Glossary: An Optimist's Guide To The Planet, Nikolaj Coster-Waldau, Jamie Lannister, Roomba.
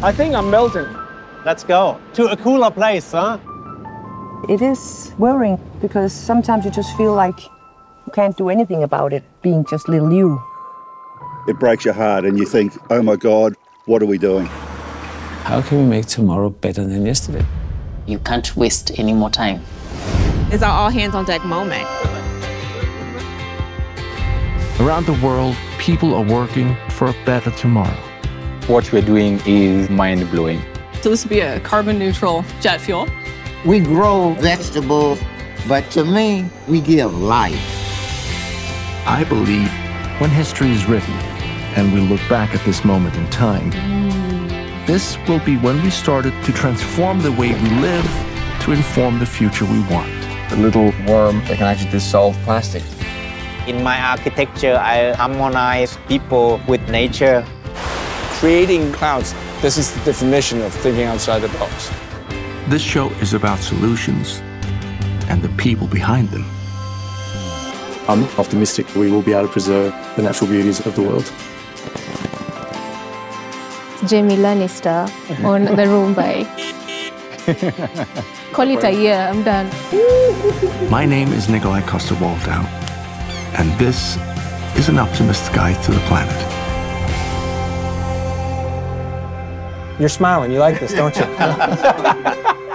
I think I'm melting. Let's go to a cooler place, huh? It is worrying because sometimes you just feel like you can't do anything about it, being just little you. It breaks your heart and you think, oh my God, what are we doing? How can we make tomorrow better than yesterday? You can't waste any more time. It's our all-hands-on-deck moment. Around the world, people are working for a better tomorrow. What we're doing is mind-blowing. So this would be a carbon-neutral jet fuel. We grow vegetables, but to me, we give life. I believe when history is written and we look back at this moment in time, this will be when we started to transform the way we live to inform the future we want. The little worm that can actually dissolve plastic. In my architecture, I harmonize people with nature. Creating clouds, this is the definition of thinking outside the box. This show is about solutions and the people behind them. I'm optimistic we will be able to preserve the natural beauties of the world. Jamie Lannister on the Roomba. Call it a year, I'm done. My name is Nikolaj Coster-Waldau, and this is An Optimist's Guide to the Planet. You're smiling, you like this, don't you?